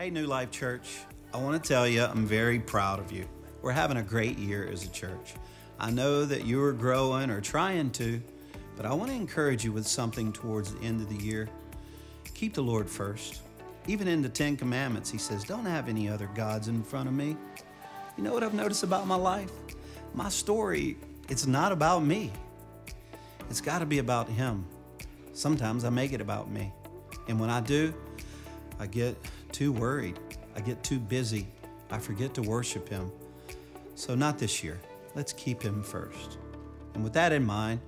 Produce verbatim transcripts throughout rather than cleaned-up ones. Hey, New Life Church. I want to tell you, I'm very proud of you. We're having a great year as a church. I know that you are growing or trying to, but I want to encourage you with something towards the end of the year. Keep the Lord first. Even in the Ten Commandments, he says, don't have any other gods in front of me. You know what I've noticed about my life? My story, it's not about me. It's got to be about him. Sometimes I make it about me. And when I do, I get too worried. I get too busy. I forget to worship him. So not this year. Let's keep him first. And with that in mind,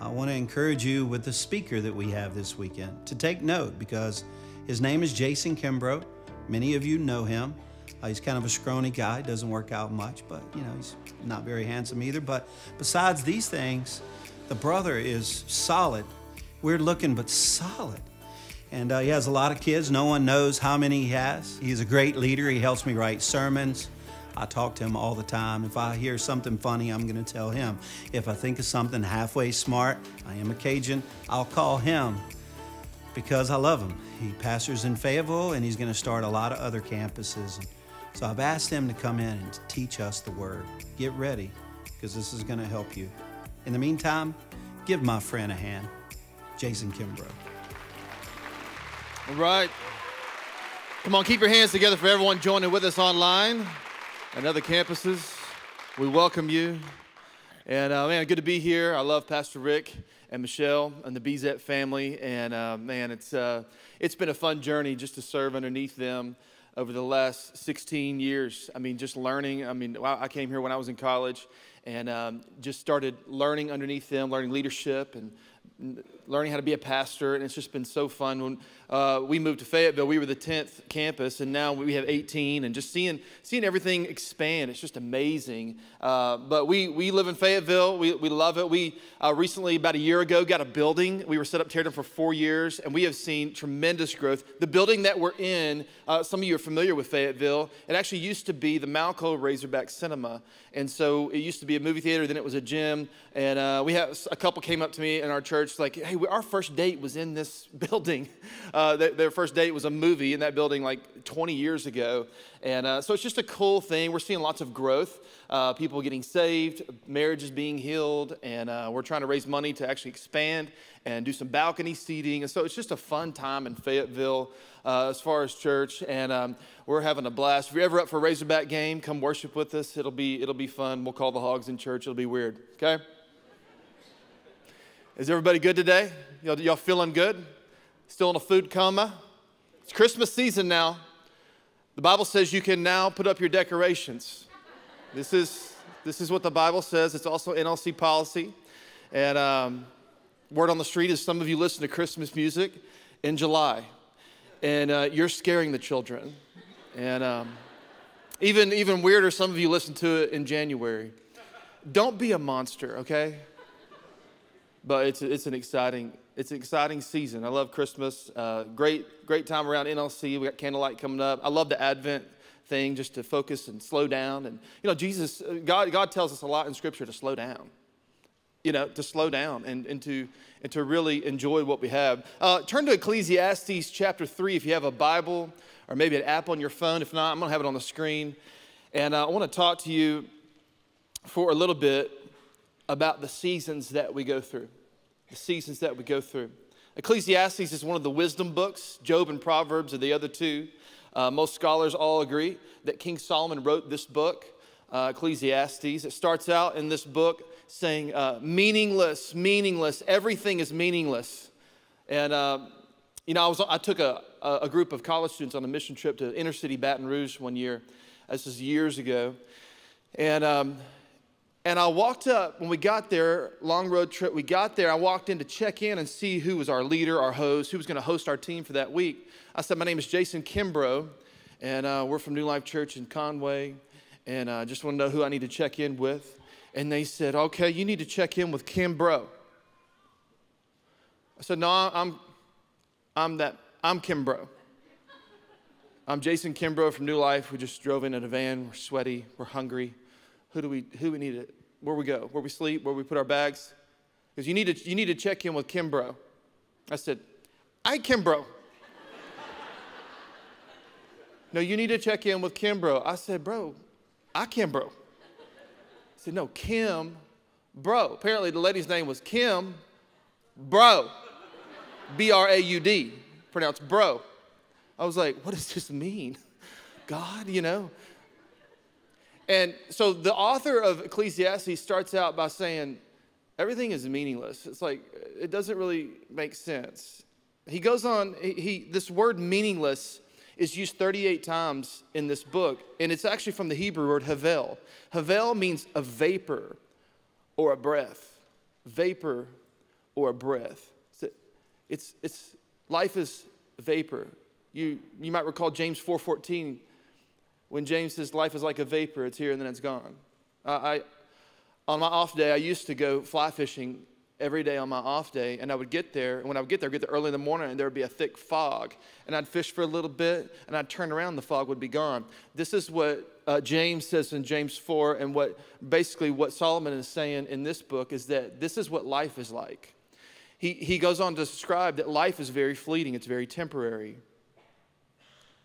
I want to encourage you with the speaker that we have this weekend to take note, because his name is Jason Kimbrough. Many of you know him. Uh, he's kind of a scrawny guy, doesn't work out much, but you know, he's not very handsome either. But besides these things, the brother is solid, weird looking, but solid. And uh, he has a lot of kids. No one knows how many he has. He's a great leader. He helps me write sermons. I talk to him all the time. If I hear something funny, I'm gonna tell him. If I think of something halfway smart, I am a Cajun, I'll call him, because I love him. He pastors in Fayetteville, and he's gonna start a lot of other campuses. So I've asked him to come in and teach us the word. Get ready, because this is gonna help you. In the meantime, give my friend a hand, Jason Kimbrough. All right. Come on, keep your hands together for everyone joining with us online and other campuses. We welcome you. And uh, man, good to be here. I love Pastor Rick and Michelle and the B Z family. And uh, man, it's, uh, it's been a fun journey just to serve underneath them over the last sixteen years. I mean, just learning. I mean, I came here when I was in college and um, just started learning underneath them, learning leadership and learning how to be a pastor. And it's just been so fun. When uh, we moved to Fayetteville, we were the tenth campus, and now we have eighteen, and just seeing seeing everything expand, it's just amazing. Uh, but we we live in Fayetteville. We, we love it. We uh, recently, about a year ago, got a building. We were set up, tear down for four years, and we have seen tremendous growth. The building that we're in, uh, some of you are familiar with Fayetteville. It actually used to be the Malco Razorback Cinema, and so it used to be a movie theater, then it was a gym. And uh, we have a couple came up to me in our church like, hey, our first date was in this building. Uh, their, their first date was a movie in that building like twenty years ago. And uh, so it's just a cool thing. We're seeing lots of growth, uh, people getting saved, marriages being healed, and uh, we're trying to raise money to actually expand and do some balcony seating. And so it's just a fun time in Fayetteville uh, as far as church, and um, we're having a blast. If you're ever up for a Razorback game, come worship with us. It'll be, it'll be fun. We'll call the Hogs in church. It'll be weird, okay? Is everybody good today? Y'all, y'all feeling good? Still in a food coma? It's Christmas season now. The Bible says you can now put up your decorations. This is, this is what the Bible says. It's also N L C policy. And um, word on the street is some of you listen to Christmas music in July. And uh, you're scaring the children. And um, even, even weirder, some of you listen to it in January. Don't be a monster, okay? But it's, it's an exciting, it's an exciting season. I love Christmas. Uh, great, great time around N L C. We got candlelight coming up. I love the Advent thing, just to focus and slow down. And you know, Jesus, God, God tells us a lot in Scripture to slow down. You know, to slow down and, and to and to really enjoy what we have. Uh, turn to Ecclesiastes chapter three if you have a Bible or maybe an app on your phone. If not, I'm gonna have it on the screen. And uh, I want to talk to you for a little bit about the seasons that we go through, the seasons that we go through. Ecclesiastes is one of the wisdom books. Job and Proverbs are the other two. Uh, most scholars all agree that King Solomon wrote this book, uh, Ecclesiastes. It starts out in this book saying, uh, meaningless, meaningless, everything is meaningless. And, uh, you know, I, was, I took a, a group of college students on a mission trip to inner city Baton Rouge one year. This is years ago. And... Um, And I walked up, when we got there, long road trip, we got there, I walked in to check in and see who was our leader, our host, who was going to host our team for that week. I said, my name is Jason Kimbrough, and uh, we're from New Life Church in Conway, and I uh, just want to know who I need to check in with. And they said, okay, you need to check in with Kimbrough. I said, no, I'm, I'm, that, I'm Kimbrough. I'm Jason Kimbrough from New Life. We just drove in in a van. We're sweaty. We're hungry. Who do we, who we need it? Where we go? Where we sleep? Where we put our bags? Because you, you need to check in with Kimbrough. I said, I Kimbrough. no, you need to check in with Kimbrough. I said, bro, I Kimbrough. I said, no, Kim, bro. Apparently the lady's name was Kim, bro. B R A U D, pronounced bro. I was like, what does this mean? God, you know? And so the author of Ecclesiastes starts out by saying, everything is meaningless. It's like, it doesn't really make sense. He goes on, he, he this word meaningless is used thirty-eight times in this book, and it's actually from the Hebrew word havel. Havel means a vapor or a breath. Vapor or a breath. It's, it's, life is vapor. You, you might recall James four fourteen, when James says life is like a vapor, it's here and then it's gone. I, I, on my off day, I used to go fly fishing every day on my off day, and I would get there, and when I would get there, I'd get there early in the morning, and there would be a thick fog, and I'd fish for a little bit, and I'd turn around, and the fog would be gone. This is what uh, James says in James four, and what basically what Solomon is saying in this book is that this is what life is like. He, he goes on to describe that life is very fleeting, it's very temporary,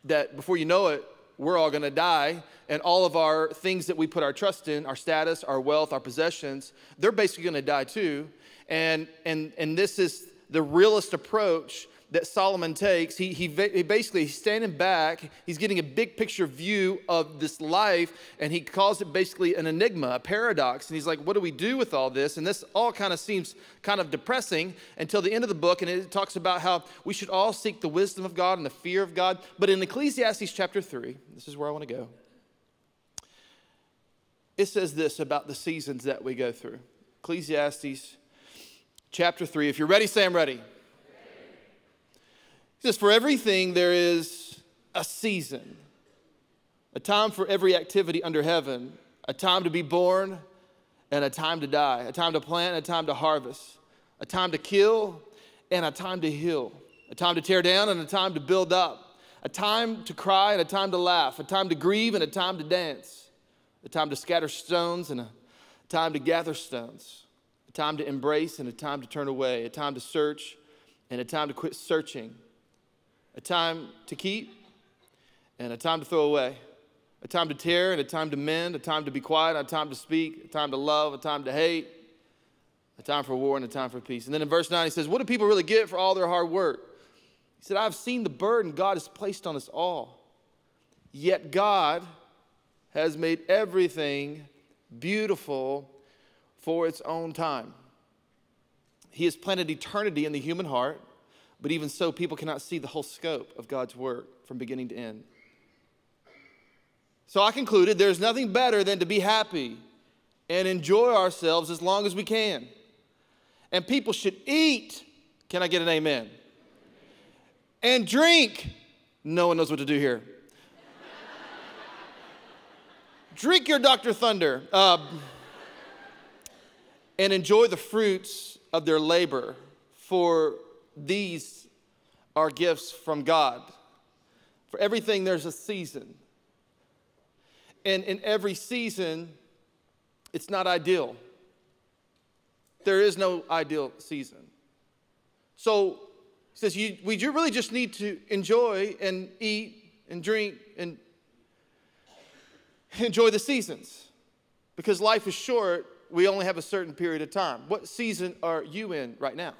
that before you know it, we're all going to die, and all of our things that we put our trust in, our status, our wealth, our possessions, they're basically going to die too. And, and, and this is the realist approach that Solomon takes. He, he, he basically, he's standing back, he's getting a big picture view of this life, and he calls it basically an enigma, a paradox. And he's like, what do we do with all this? And this all kind of seems kind of depressing until the end of the book, and it talks about how we should all seek the wisdom of God and the fear of God. But in Ecclesiastes chapter three, this is where I want to go. It says this about the seasons that we go through. Ecclesiastes chapter three. If you're ready, say I'm ready. He says, for everything there is a season, a time for every activity under heaven, a time to be born and a time to die, a time to plant and a time to harvest, a time to kill and a time to heal, a time to tear down and a time to build up, a time to cry and a time to laugh, a time to grieve and a time to dance, a time to scatter stones and a time to gather stones, a time to embrace and a time to turn away, a time to search and a time to quit searching, a time to keep and a time to throw away, a time to tear and a time to mend, a time to be quiet, a time to speak, a time to love, a time to hate, a time for war and a time for peace. And then in verse nine, he says, what do people really get for all their hard work? He said, I've seen the burden God has placed on us all, yet God has made everything beautiful for its own time. He has planted eternity in the human heart, but even so, people cannot see the whole scope of God's work from beginning to end. So I concluded there's nothing better than to be happy and enjoy ourselves as long as we can. And people should eat. Can I get an amen? And drink. No one knows what to do here. Drink your Doctor Thunder. Uh, and enjoy the fruits of their labor, for these are gifts from God. For everything there's a season. And in every season, it's not ideal. There is no ideal season. So he says, you, we really just need to enjoy and eat and drink and enjoy the seasons. Because life is short. We only have a certain period of time. What season are you in right now?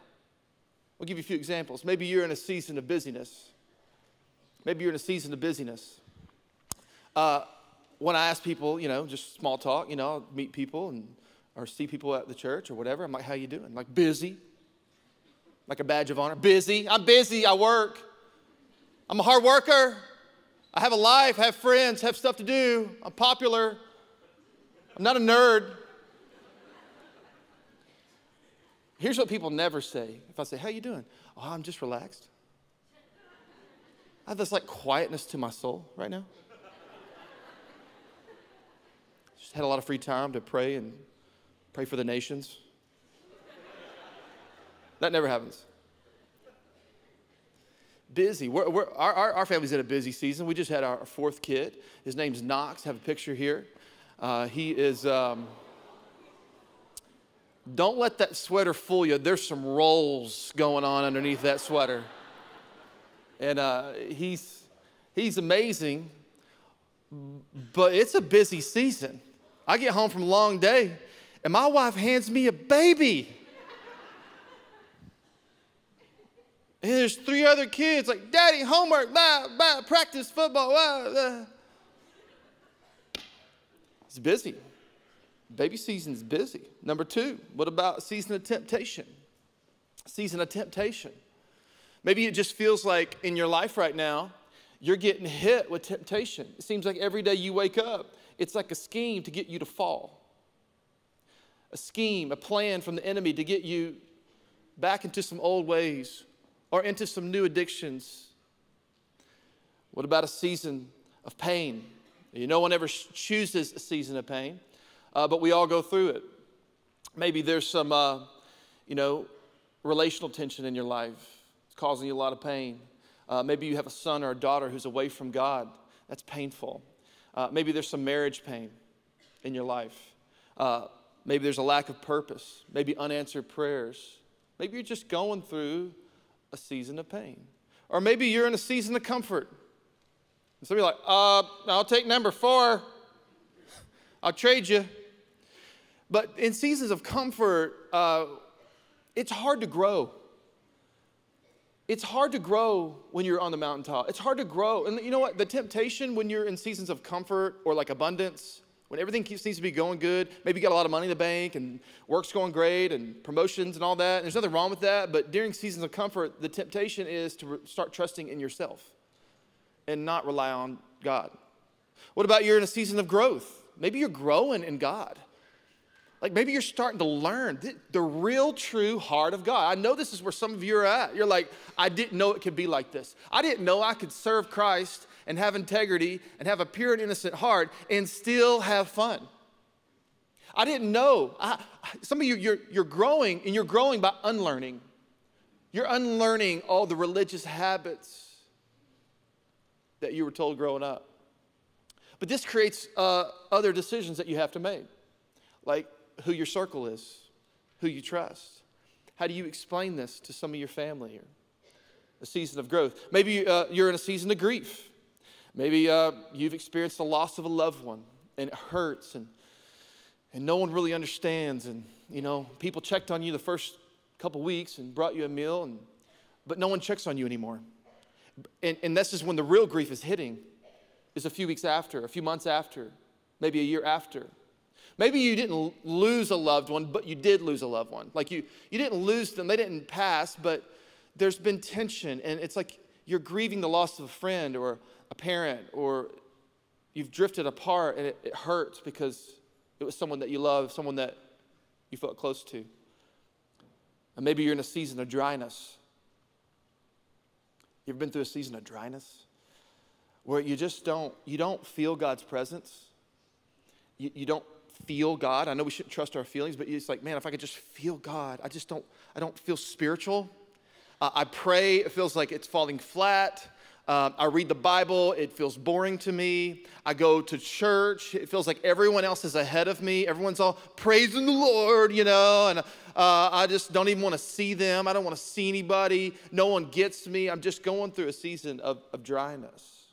I'll give you a few examples. Maybe you're in a season of busyness. Maybe you're in a season of busyness. Uh, when I ask people, you know, just small talk, you know, I'll meet people and or see people at the church or whatever. I'm like, how you doing? Like, busy. Like a badge of honor. Busy. I'm busy. I work. I'm a hard worker. I have a life. I have friends. I have stuff to do. I'm popular. I'm not a nerd. Here's what people never say. If I say, how you doing? Oh, I'm just relaxed. I have this like quietness to my soul right now. Just had a lot of free time to pray and pray for the nations. That never happens. Busy. We're, we're, our, our, our family's in a busy season. We just had our fourth kid. His name's Knox. I have a picture here. Uh, he is... Um, Don't let that sweater fool you. There's some rolls going on underneath that sweater. And uh, he's, he's amazing, but it's a busy season. I get home from a long day, and my wife hands me a baby. And there's three other kids, like, Daddy, homework, blah, blah, practice, football, blah, blah. It's busy. Baby season is busy. Number two, what about season of temptation? Season of temptation. Maybe it just feels like in your life right now, you're getting hit with temptation. It seems like every day you wake up, it's like a scheme to get you to fall. A scheme, a plan from the enemy to get you back into some old ways or into some new addictions. What about a season of pain? You know, no one ever chooses a season of pain, uh, but we all go through it. Maybe there's some, uh, you know, relational tension in your life. It's causing you a lot of pain. Uh, maybe you have a son or a daughter who's away from God. That's painful. Uh, maybe there's some marriage pain in your life. Uh, maybe there's a lack of purpose. Maybe unanswered prayers. Maybe you're just going through a season of pain. Or maybe you're in a season of comfort. And some of you are like, uh, I'll take number four. I'll trade you. But in seasons of comfort, uh, it's hard to grow. It's hard to grow when you're on the mountaintop. It's hard to grow. And you know what? The temptation when you're in seasons of comfort or like abundance, when everything keeps, seems to be going good, maybe you got a lot of money in the bank and work's going great and promotions and all that. And there's nothing wrong with that. But during seasons of comfort, the temptation is to start trusting in yourself and not rely on God. What about you're in a season of growth? Maybe you're growing in God. Like maybe you're starting to learn the, the real, true heart of God. I know this is where some of you are at. You're like, I didn't know it could be like this. I didn't know I could serve Christ and have integrity and have a pure and innocent heart and still have fun. I didn't know. I, some of you, you're, you're growing, and you're growing by unlearning. You're unlearning all the religious habits that you were told growing up. But this creates uh, other decisions that you have to make, like who your circle is, who you trust. How do you explain this to some of your family? Or a season of growth. Maybe uh, you're in a season of grief. Maybe uh, you've experienced the loss of a loved one, and it hurts, and, and no one really understands. And, you know, people checked on you the first couple weeks and brought you a meal, and, but no one checks on you anymore. And, and this is when the real grief is hitting, is a few weeks after, a few months after, maybe a year after. Maybe you didn't lose a loved one, but you did lose a loved one. Like you, you didn't lose them, they didn't pass, but there's been tension. And it's like you're grieving the loss of a friend or a parent, or you've drifted apart, and it, it hurts because it was someone that you loved, someone that you felt close to. And maybe you're in a season of dryness. You've been through a season of dryness where you just don't, you don't feel God's presence. You, you don't feel God. I know we shouldn't trust our feelings, but it's like, man, if I could just feel God, I just don't, I don't feel spiritual. Uh, I pray, it feels like it's falling flat. Uh, I read the Bible, it feels boring to me. I go to church, it feels like everyone else is ahead of me. Everyone's all praising the Lord, you know, and uh, I just don't even want to see them. I don't want to see anybody. No one gets me. I'm just going through a season of, of dryness.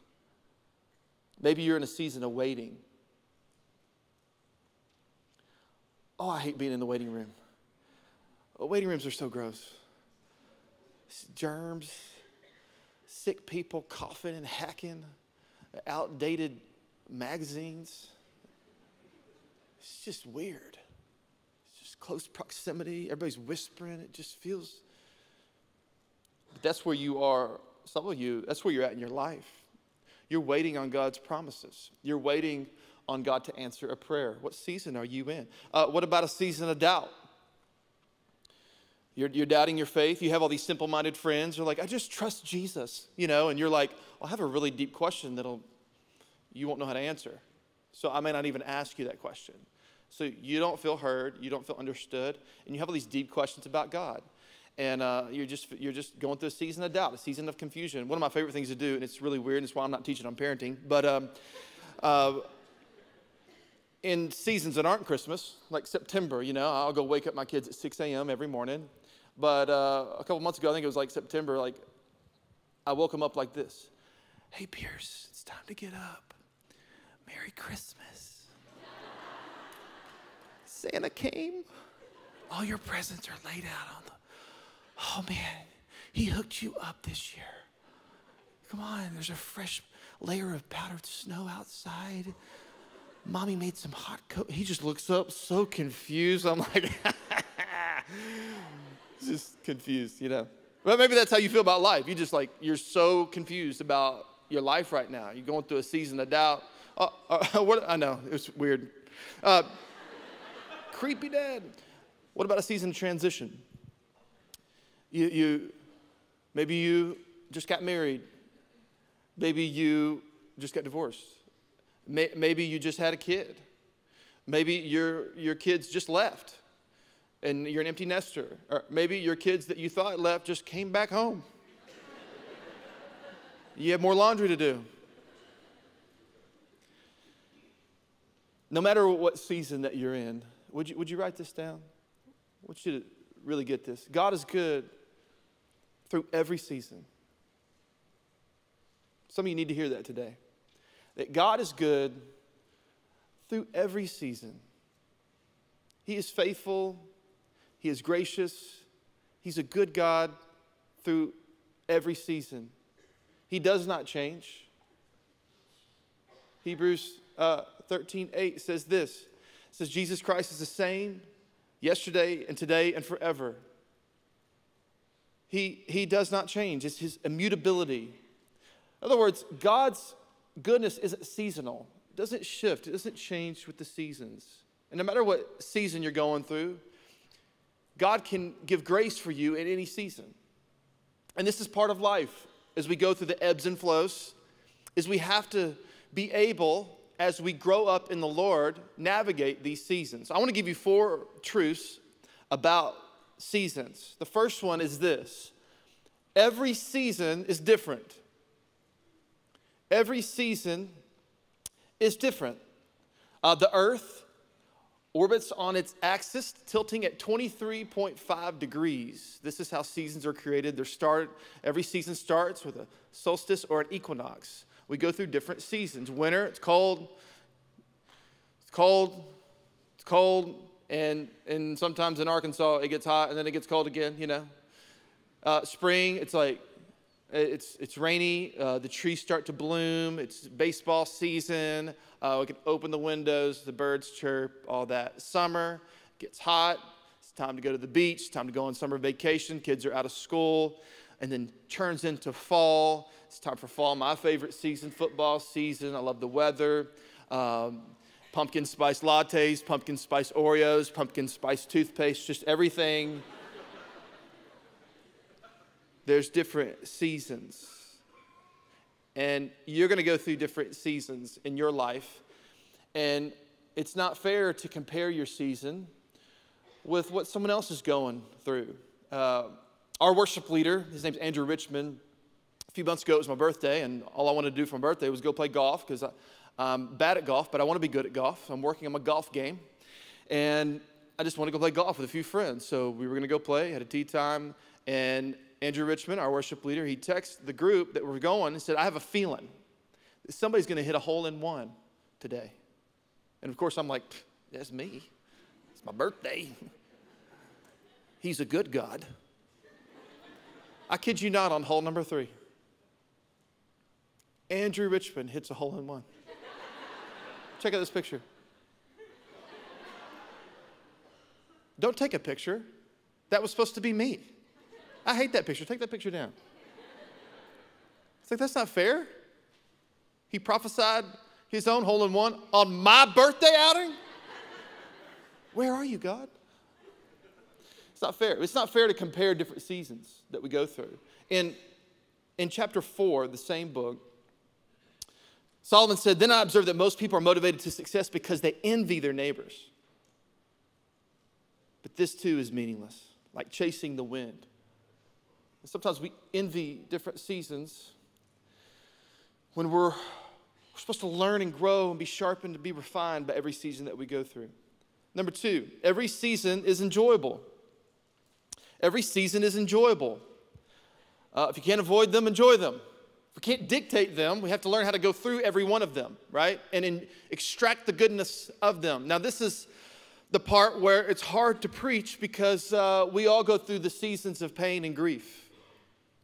Maybe you're in a season of waiting. Oh, I hate being in the waiting room. Oh, waiting rooms are so gross. Germs. Sick people coughing and hacking, outdated magazines. It's just weird. It's just close proximity. Everybody's whispering. It just feels. But that's where you are, some of you, that's where you're at in your life. You're waiting on God's promises. You're waiting on God to answer a prayer. What season are you in? Uh, what about a season of doubt? You're, you're doubting your faith. You have all these simple-minded friends who are like, I just trust Jesus, you know, and you're like, well, I have a really deep question that'll, you won't know how to answer. So I may not even ask you that question. So you don't feel heard. You don't feel understood. And you have all these deep questions about God. And uh, you're, just, you're just going through a season of doubt, a season of confusion. One of my favorite things to do, and it's really weird, and it's why I'm not teaching on parenting, but um, uh, in seasons that aren't Christmas, like September, you know, I'll go wake up my kids at six A M every morning. But uh, a couple months ago, I think it was like September, like I woke him up like this. Hey, Pierce, it's time to get up. Merry Christmas. Santa came. All your presents are laid out on the... Oh, man, he hooked you up this year. Come on, there's a fresh layer of powdered snow outside. Mommy made some hot cocoa. He just looks up so confused. I'm like, just confused, you know. Well, maybe that's how you feel about life. You just like, you're so confused about your life right now. You're going through a season of doubt. Oh, oh, what, I know, it was weird. Uh, creepy dad. What about a season of transition? You, you, maybe you just got married. Maybe you just got divorced. Maybe you just had a kid. Maybe your, your kids just left and you're an empty nester. Or maybe your kids that you thought left just came back home. You have more laundry to do. No matter what season that you're in, would you, would you write this down? I want you to really get this. God is good through every season. Some of you need to hear that today. That God is good through every season. He is faithful. He is gracious. He's a good God through every season. He does not change. Hebrews uh, thirteen eight says this. It says, Jesus Christ is the same yesterday and today and forever. He, he does not change. It's his immutability. In other words, God's goodness isn't seasonal. It doesn't shift. It doesn't change with the seasons. And no matter what season you're going through, God can give grace for you in any season. And this is part of life as we go through the ebbs and flows, is we have to be able, as we grow up in the Lord, navigate these seasons. I want to give you four truths about seasons. The first one is this. Every season is different. Every season is different. Uh, the earth orbits on its axis, tilting at twenty-three point five degrees. This is how seasons are created. They're started, every season starts with a solstice or an equinox. We go through different seasons. Winter, it's cold, it's cold, it's cold, and, and sometimes in Arkansas it gets hot and then it gets cold again, you know. Uh, spring, it's like, It's, it's rainy, uh, the trees start to bloom, it's baseball season, uh, we can open the windows, the birds chirp, all that. Summer, it gets hot, it's time to go to the beach, time to go on summer vacation, kids are out of school, and then turns into fall. It's time for fall, my favorite season, football season, I love the weather. Um, pumpkin spice lattes, pumpkin spice Oreos, pumpkin spice toothpaste, just everything. There's different seasons, and you're going to go through different seasons in your life, and it's not fair to compare your season with what someone else is going through. Uh, our worship leader, his name's Andrew Richmond, a few months ago it was my birthday, and all I wanted to do for my birthday was go play golf, because I'm bad at golf, but I want to be good at golf. I'm working on my golf game, and I just want to go play golf with a few friends, so we were going to go play, had a tea time, and Andrew Richmond, our worship leader, he texted the group that we're going and said, I have a feeling that somebody's going to hit a hole in one today. And, of course, I'm like, that's me. It's my birthday. He's a good God. I kid you not, on hole number three, Andrew Richmond hits a hole in one. Check out this picture. Don't take a picture. That was supposed to be me. I hate that picture. Take that picture down. It's like, that's not fair. He prophesied his own hole-in-one on my birthday outing? Where are you, God? It's not fair. It's not fair to compare different seasons that we go through. In, in chapter four, the same book, Solomon said, then I observed that most people are motivated to success because they envy their neighbors. But this too is meaningless, like chasing the wind. Sometimes we envy different seasons when we're, we're supposed to learn and grow and be sharpened and be refined by every season that we go through. Number two, every season is enjoyable. Every season is enjoyable. Uh, if you can't avoid them, enjoy them. We can't dictate them. We have to learn how to go through every one of them, right? And in, extract the goodness of them. Now, this is the part where it's hard to preach because uh, we all go through the seasons of pain and grief.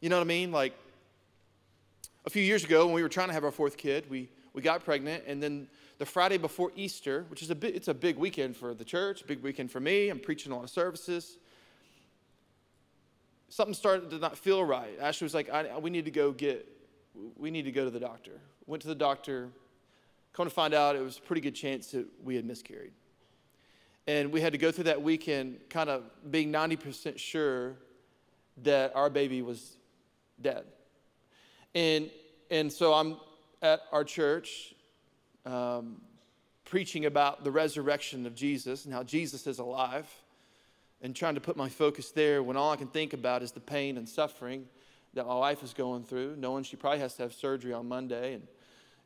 You know what I mean? Like, a few years ago when we were trying to have our fourth kid, we, we got pregnant, and then the Friday before Easter, which is a bit, it's a big weekend for the church, big weekend for me. I'm preaching a lot of services. Something started to not feel right. Ashley was like, I, we need to go get, we need to go to the doctor. Went to the doctor. Come to find out, it was a pretty good chance that we had miscarried. And we had to go through that weekend kind of being ninety percent sure that our baby was dead. And, and so I'm at our church um, preaching about the resurrection of Jesus and how Jesus is alive and trying to put my focus there when all I can think about is the pain and suffering that my wife is going through, knowing she probably has to have surgery on Monday and,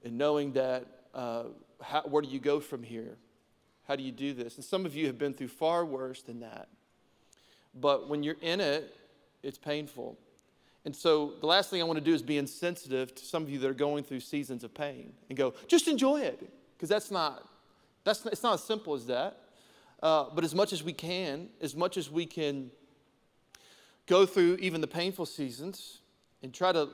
and knowing that uh, how, where do you go from here? How do you do this? And some of you have been through far worse than that. But when you're in it, it's painful. And so the last thing I want to do is be insensitive to some of you that are going through seasons of pain and go, just enjoy it. Because that's not, that's not, it's not as simple as that. Uh, but as much as we can, as much as we can go through even the painful seasons and try to,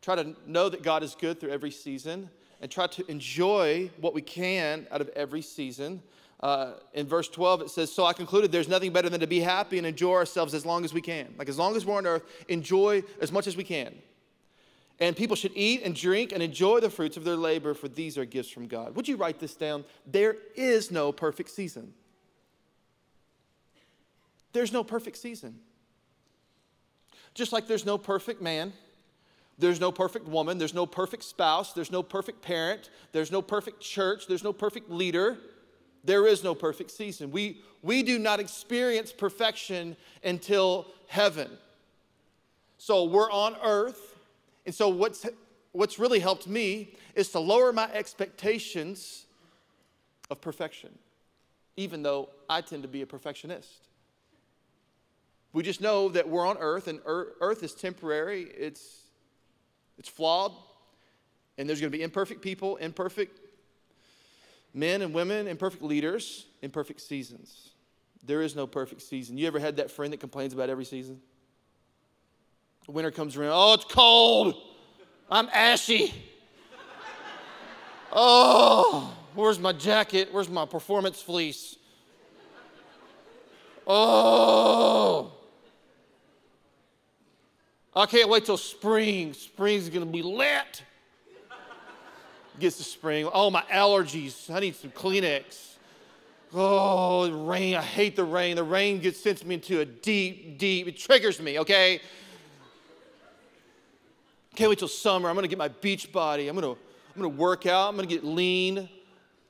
try to know that God is good through every season and try to enjoy what we can out of every season. Uh, in verse twelve, it says, so I concluded there's nothing better than to be happy and enjoy ourselves as long as we can. Like, as long as we're on earth, enjoy as much as we can. And people should eat and drink and enjoy the fruits of their labor, for these are gifts from God. Would you write this down? There is no perfect season. There's no perfect season. Just like there's no perfect man, there's no perfect woman, there's no perfect spouse, there's no perfect parent, there's no perfect church, there's no perfect leader. There is no perfect season. We, we do not experience perfection until heaven. So we're on earth. And so what's, what's really helped me is to lower my expectations of perfection, even though I tend to be a perfectionist. We just know that we're on earth, and er- earth is temporary. It's, it's flawed. And there's going to be imperfect people, imperfect men and women, imperfect leaders, imperfect seasons. There is no perfect season. You ever had that friend that complains about every season? Winter comes around. Oh, it's cold. I'm ashy. Oh, where's my jacket? Where's my performance fleece? Oh. I can't wait till spring. Spring's going to be lit. Gets to spring. Oh, my allergies. I need some Kleenex. Oh, the rain. I hate the rain. The rain gets sends me into a deep, deep. It triggers me, okay? Can't wait till summer. I'm going to get my beach body. I'm going to I'm going to work out. I'm going to get lean. I'm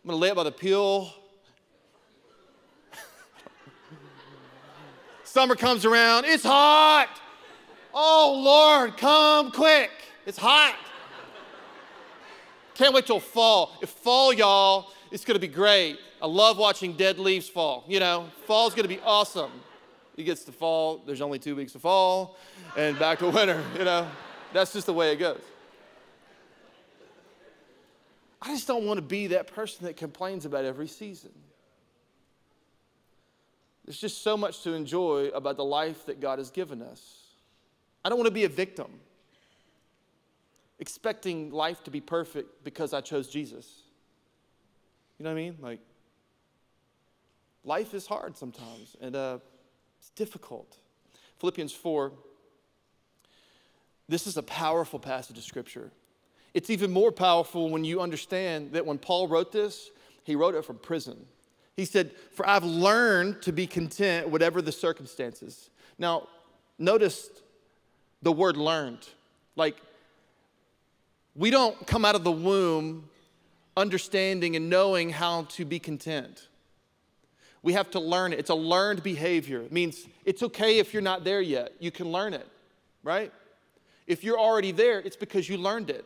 going to lay out by the pool. Summer comes around. It's hot. Oh, Lord, come quick. It's hot. Can't wait till fall. If fall, y'all, it's going to be great. I love watching dead leaves fall. You know, fall's going to be awesome. It gets to fall. There's only two weeks of fall and back to winter. You know, that's just the way it goes. I just don't want to be that person that complains about every season. There's just so much to enjoy about the life that God has given us. I don't want to be a victim, expecting life to be perfect because I chose Jesus. You know what I mean? Like, life is hard sometimes, and uh, it's difficult. Philippians four, this is a powerful passage of Scripture. It's even more powerful when you understand that when Paul wrote this, he wrote it from prison. He said, for I've learned to be content whatever the circumstances. Now, notice the word learned. Like, we don't come out of the womb understanding and knowing how to be content. We have to learn it. It's a learned behavior. It means it's okay if you're not there yet. You can learn it, right? If you're already there, it's because you learned it.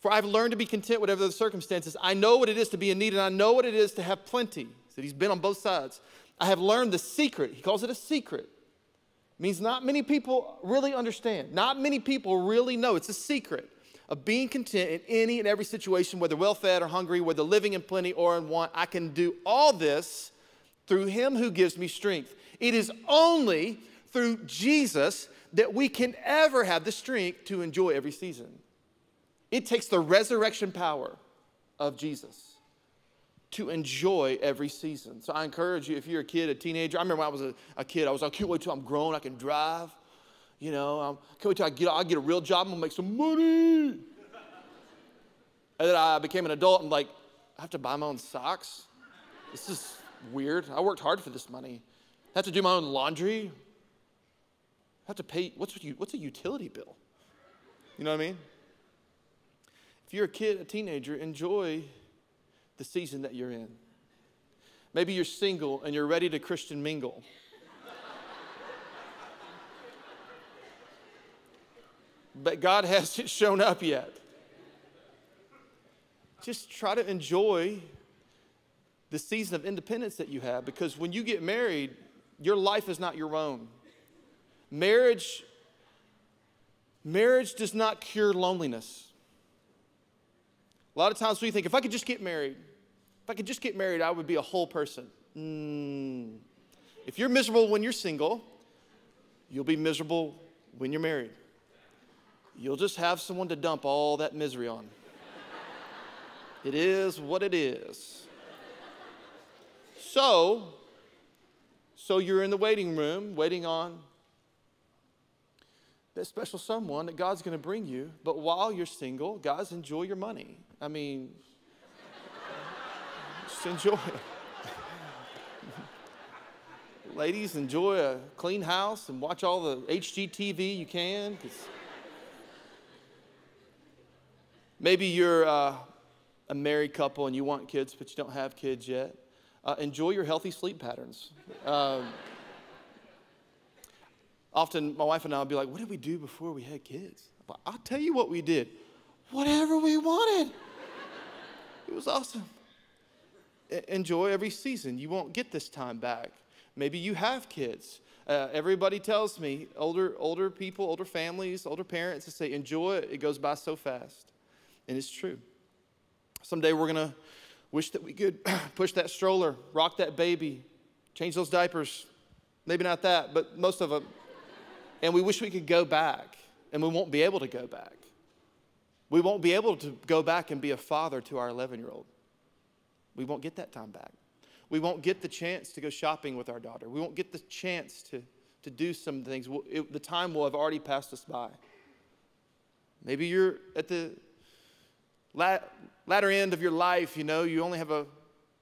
For I've learned to be content whatever the circumstances. I know what it is to be in need, and I know what it is to have plenty. So he's been on both sides. I have learned the secret. He calls it a secret. It means not many people really understand. Not many people really know. It's a secret. of being content in any and every situation, whether well-fed or hungry, whether living in plenty or in want. I can do all this through him who gives me strength. It is only through Jesus that we can ever have the strength to enjoy every season. It takes the resurrection power of Jesus to enjoy every season. So I encourage you, if you're a kid, a teenager, I remember when I was a, a kid, I was like, I can't wait till I'm grown, I can drive. You know, I can't wait till I get, I get a real job, I'm gonna make some money. And then I became an adult, I'm like, I have to buy my own socks? This is weird. I worked hard for this money. I have to do my own laundry. I have to pay, what's, what's a utility bill? You know what I mean? If you're a kid, a teenager, enjoy the season that you're in. Maybe you're single and you're ready to Christian mingle. But God hasn't shown up yet. Just try to enjoy the season of independence that you have, because when you get married, your life is not your own. Marriage, marriage does not cure loneliness. A lot of times we think, if I could just get married, if I could just get married, I would be a whole person. Mm. If you're miserable when you're single, you'll be miserable when you're married. You'll just have someone to dump all that misery on. It is what it is. So, so you're in the waiting room, waiting on that special someone that God's going to bring you. But while you're single, guys, enjoy your money. I mean, just enjoy it. Ladies, enjoy a clean house and watch all the H G T V you can. 'Cause maybe you're uh, a married couple and you want kids, but you don't have kids yet. Uh, enjoy your healthy sleep patterns. Um, Often, my wife and I would be like, what did we do before we had kids? Well, I'll tell you what we did. Whatever we wanted. It was awesome. E- enjoy every season. You won't get this time back. Maybe you have kids. Uh, everybody tells me, older, older people, older families, older parents, they say, enjoy it. It goes by so fast. And it's true. Someday we're going to wish that we could push that stroller, rock that baby, change those diapers. Maybe not that, but most of them. And we wish we could go back, and we won't be able to go back. We won't be able to go back and be a father to our eleven-year-old. We won't get that time back. We won't get the chance to go shopping with our daughter. We won't get the chance to, to do some things. We'll, it, the time will have already passed us by. Maybe you're at the lat, latter end of your life, you know, you only have a,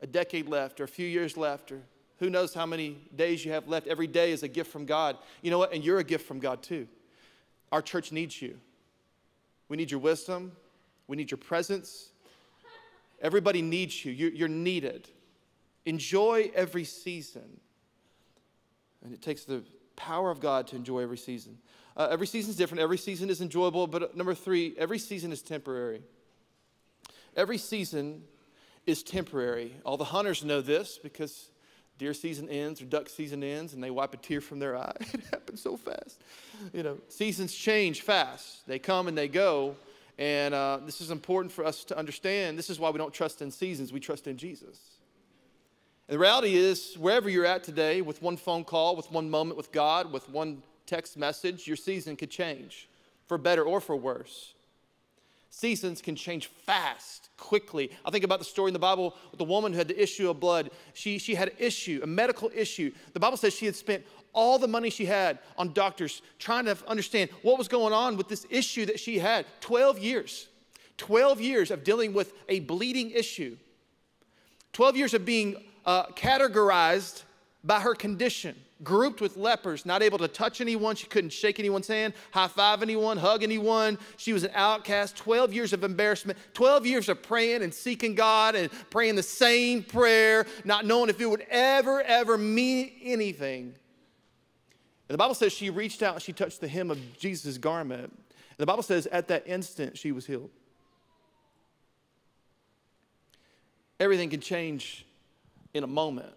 a decade left or a few years left, or who knows how many days you have left. Every day is a gift from God. You know what? And you're a gift from God too. Our church needs you. We need your wisdom. We need your presence. Everybody needs you. You're needed. Enjoy every season. And it takes the power of God to enjoy every season. Uh, every season is different. Every season is enjoyable. But number three, every season is temporary. Every season is temporary. All the hunters know this because deer season ends or duck season ends, and they wipe a tear from their eye. It happens so fast. You know, seasons change fast. They come and they go, and uh, this is important for us to understand. This is why we don't trust in seasons. We trust in Jesus. And the reality is, wherever you're at today, with one phone call, with one moment with God, with one text message, your season could change for better or for worse. Seasons can change fast, quickly. I think about the story in the Bible with the woman who had the issue of blood. She, she had an issue, a medical issue. The Bible says she had spent all the money she had on doctors trying to understand what was going on with this issue that she had. twelve years. twelve years of dealing with a bleeding issue. twelve years of being uh, categorized by her condition. Grouped with lepers, not able to touch anyone. She couldn't shake anyone's hand, high-five anyone, hug anyone. She was an outcast. twelve years of embarrassment. twelve years of praying and seeking God and praying the same prayer, not knowing if it would ever, ever mean anything. And the Bible says she reached out. She touched the hem of Jesus' garment. And the Bible says at that instant she was healed. Everything can change in a moment.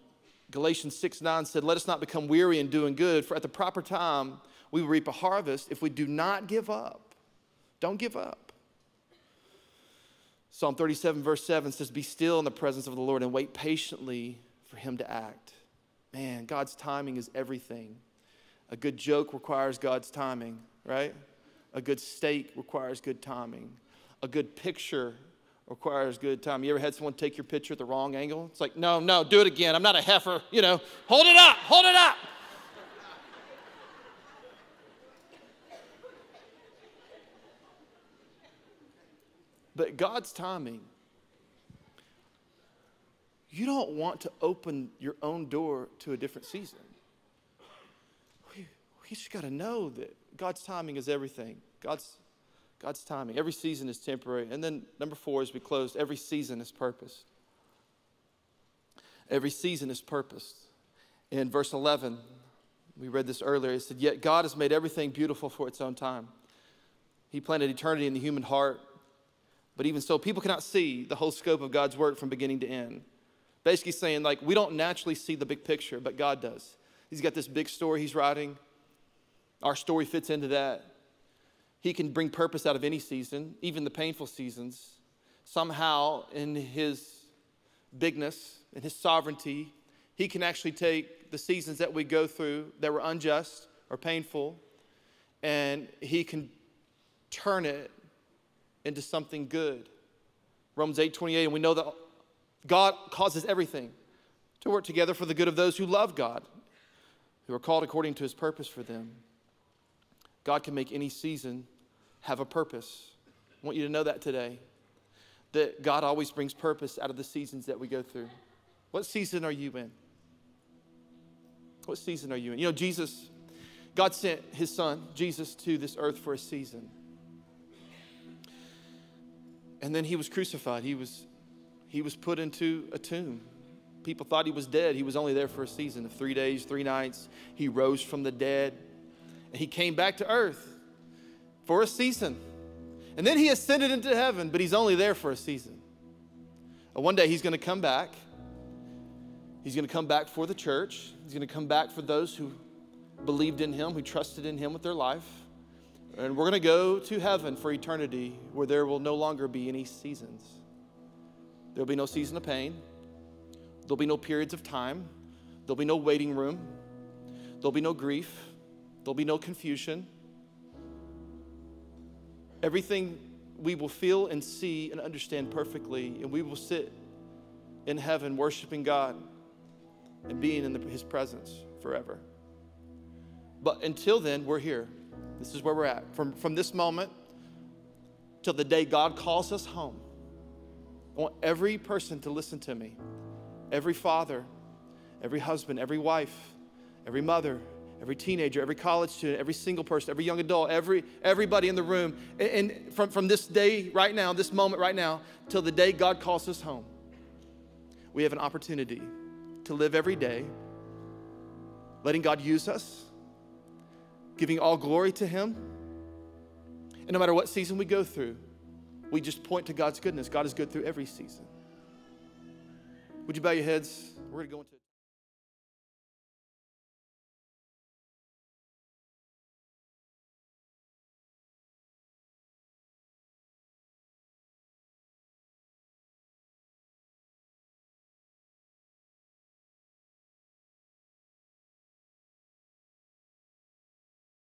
Galatians six nine said, let us not become weary in doing good, for at the proper time we will reap a harvest if we do not give up. Don't give up. Psalm thirty-seven, verse seven says, be still in the presence of the Lord and wait patiently for him to act. Man, God's timing is everything. A good joke requires God's timing, right? A good steak requires good timing. A good picture requires good timing. You ever had someone take your picture at the wrong angle? It's like, no, no, do it again. I'm not a heifer, you know. Hold it up, hold it up. But God's timing, you don't want to open your own door to a different season. We, we just got to know that God's timing is everything. God's, God's timing. Every season is temporary. And then number four, as we close, every season is purposed. Every season is purposed. In verse eleven, we read this earlier. It said, yet God has made everything beautiful for its own time. He planted eternity in the human heart. But even so, people cannot see the whole scope of God's work from beginning to end. Basically saying, like, we don't naturally see the big picture, but God does. He's got this big story he's writing. Our story fits into that. He can bring purpose out of any season, even the painful seasons. Somehow, in his bigness, in his sovereignty, he can actually take the seasons that we go through that were unjust or painful, and he can turn it into something good. Romans eight twenty-eight, and we know that God causes everything to work together for the good of those who love God, who are called according to his purpose for them. God can make any season have a purpose. I want you to know that today, that God always brings purpose out of the seasons that we go through. What season are you in? What season are you in? You know, Jesus, God sent his son, Jesus, to this earth for a season. And then he was crucified. He was, he was put into a tomb. People thought he was dead. He was only there for a season of three days, three nights. He rose from the dead. And he came back to earth for a season. And then he ascended into heaven, but he's only there for a season. And one day he's going to come back. He's going to come back for the church. He's going to come back for those who believed in him, who trusted in him with their life. And we're going to go to heaven for eternity where there will no longer be any seasons. There'll be no season of pain. There'll be no periods of time. There'll be no waiting room. There'll be no grief. There'll be no confusion. Everything we will feel and see and understand perfectly, and we will sit in heaven worshiping God and being in the, his presence forever. But until then, we're here. This is where we're at. From, from this moment till the day God calls us home, I want every person to listen to me. Every father, every husband, every wife, every mother, every teenager, every college student, every single person, every young adult, every, everybody in the room. And, and from, from this day right now, this moment right now, till the day God calls us home, we have an opportunity to live every day, letting God use us, giving all glory to him. And no matter what season we go through, we just point to God's goodness. God is good through every season. Would you bow your heads? We're going to go into